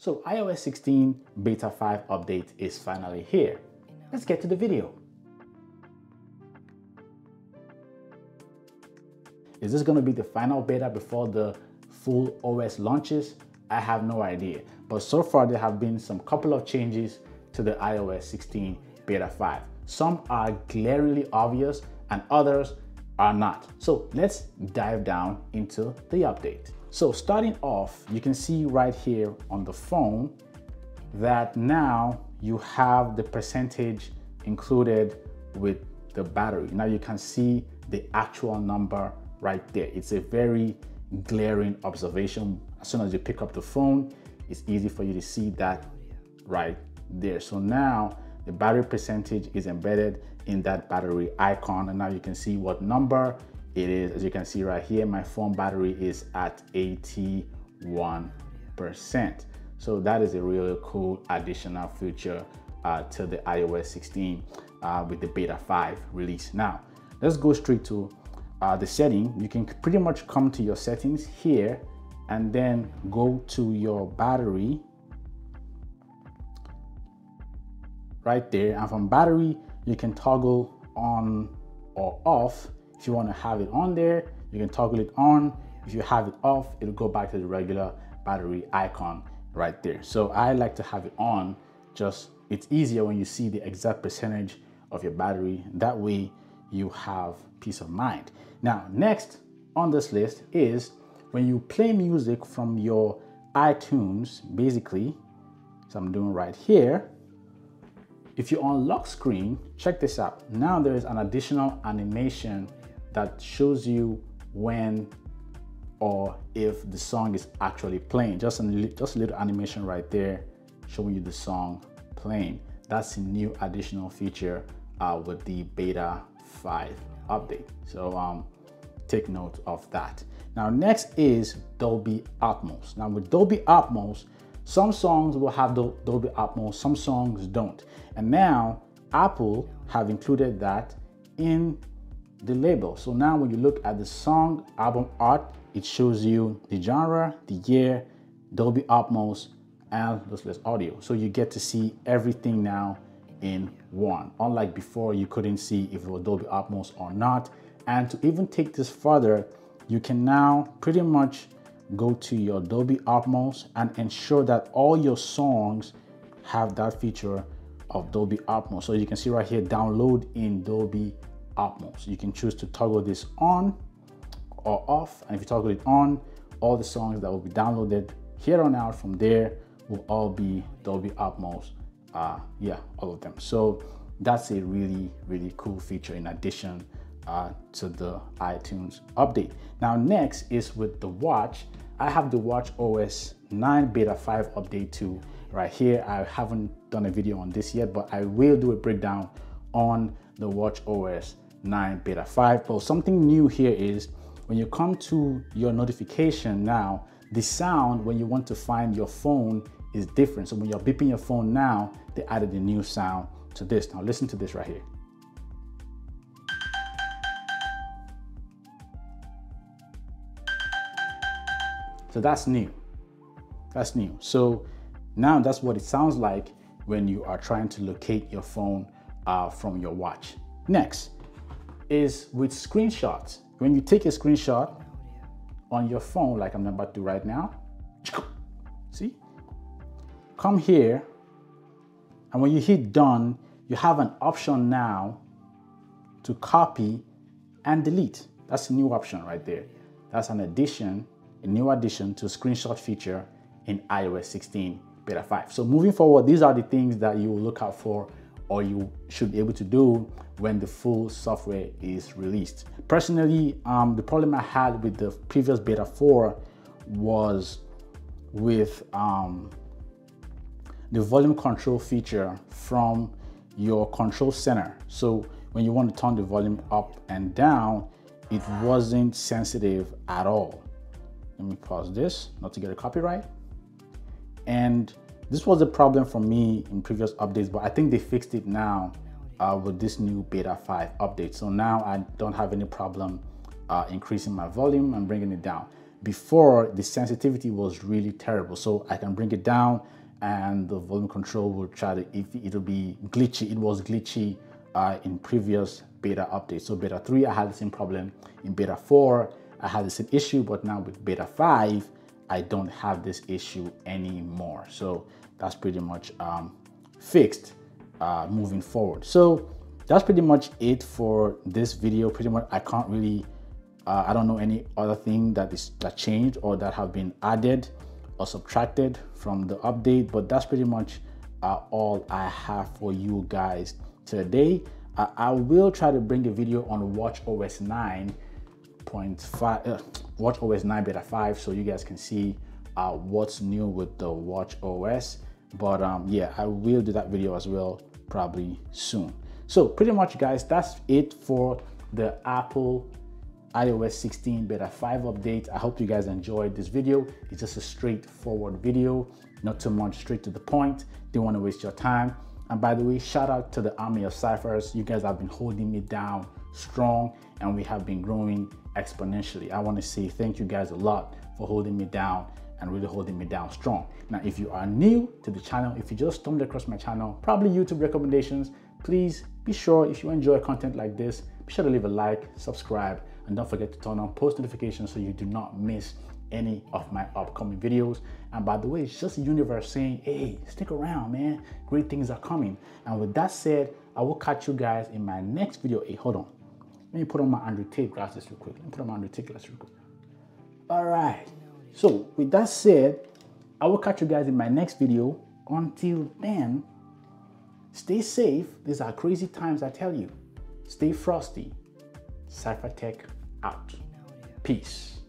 So iOS 16 beta 5 update is finally here. Let's get to the video. Is this going to be the final beta before the full OS launches? I have no idea, but so far there have been some couple of changes to the iOS 16 beta 5. Some are glaringly obvious and others are not. So let's dive down into the update. So starting off, you can see right here on the phone that now you have the percentage included with the battery. Now you can see the actual number right there. It's a very glaring observation. As soon as you pick up the phone, it's easy for you to see that right there. So now the battery percentage is embedded in that battery icon, and now you can see what number it is. As you can see right here, my phone battery is at 81%. So that is a really cool additional feature to the iOS 16 with the beta 5 release. Now let's go straight to the setting. You can pretty much come to your settings here and then go to your battery right there, and from battery you can toggle on or off. If you want to have it on there, you can toggle it on. If you have it off, it'll go back to the regular battery icon right there. So I like to have it on. Just it's easier when you see the exact percentage of your battery. That way you have peace of mind. Now, next on this list is when you play music from your iTunes, basically, so I'm doing right here. If you unlock screen, check this out. Now there is an additional animation that shows you when or if the song is actually playing. Just a little animation right there showing you the song playing. That's a new additional feature with the beta 5 update. So take note of that. Now next is Dolby Atmos. Now with Dolby Atmos, some songs will have Dolby Atmos, some songs don't. And now Apple have included that in the label. So now when you look at the song album art, it shows you the genre, the year, Dolby Atmos, and lossless audio. So you get to see everything now in one. Unlike before, you couldn't see if it was Dolby Atmos or not. And to even take this further, you can now pretty much go to your Dolby Atmos and ensure that all your songs have that feature of Dolby Atmos. So you can see right here, download in Dolby Atmos. You can choose to toggle this on or off. And if you toggle it on, all the songs that will be downloaded here on out from there will all be Dolby Atmos. All of them. So that's a really, really cool feature in addition to the iTunes update. Now next is with the watch. I have the watchOS 9 beta 5 update too right here. I haven't done a video on this yet, but I will do a breakdown on the watchOS 9 beta 5. But something new here is when you come to your notification now, the sound when you want to find your phone is different. So when you're beeping your phone now, they added a new sound to this. Now listen to this right here. So that's new. That's new. So now that's what it sounds like when you are trying to locate your phone from your watch. Next is with screenshots. When you take a screenshot on your phone, like I'm about to do right now, see? Come here, and when you hit done, you have an option now to copy and delete. That's a new option right there. That's an addition, a new addition to screenshot feature in iOS 16 beta 5. So moving forward, these are the things that you will look out for or you should be able to do when the full software is released. Personally, the problem I had with the previous beta 4 was with the volume control feature from your control center. So when you want to turn the volume up and down, it wasn't sensitive at all. Let me pause this, not to get a copyright. And this was a problem for me in previous updates, but I think they fixed it now with this new beta 5 update. So now I don't have any problem increasing my volume and bringing it down. Before, the sensitivity was really terrible, so I can bring it down and the volume control will try to, if it'll be glitchy. It was glitchy in previous beta updates. So beta 3, I had the same problem. In beta 4, I had the same issue, but now with beta 5, I don't have this issue anymore. So that's pretty much fixed moving forward. So that's pretty much it for this video. Pretty much, I can't really, I don't know any other thing that changed or that have been added or subtracted from the update, but that's pretty much all I have for you guys today. I will try to bring a video on watchOS 9.5, watchOS 9 beta 5, so you guys can see what's new with the watchOS. But yeah, I will do that video as well, probably soon. So pretty much, guys, that's it for the Apple iOS 16 beta 5 update. I hope you guys enjoyed this video. It's just a straightforward video, not too much, straight to the point. Didn't want to waste your time. And by the way, shout out to the army of Cyphers. You guys have been holding me down strong and we have been growing exponentially. I want to say thank you guys a lot for holding me down and really holding me down strong. Now, if you are new to the channel, if you just stumbled across my channel, probably YouTube recommendations, please be sure, if you enjoy content like this, be sure to leave a like, subscribe, and don't forget to turn on post notifications so you do not miss any of my upcoming videos. And by the way, it's just the universe saying, hey, stick around, man, great things are coming. And with that said, I will catch you guys in my next video. Hey, hold on, let me put on my Andrew Tate glasses real quick. All right, so with that said, I will catch you guys in my next video. Until then, stay safe. These are crazy times, I tell you. Stay frosty. Cypher Tech out. Peace.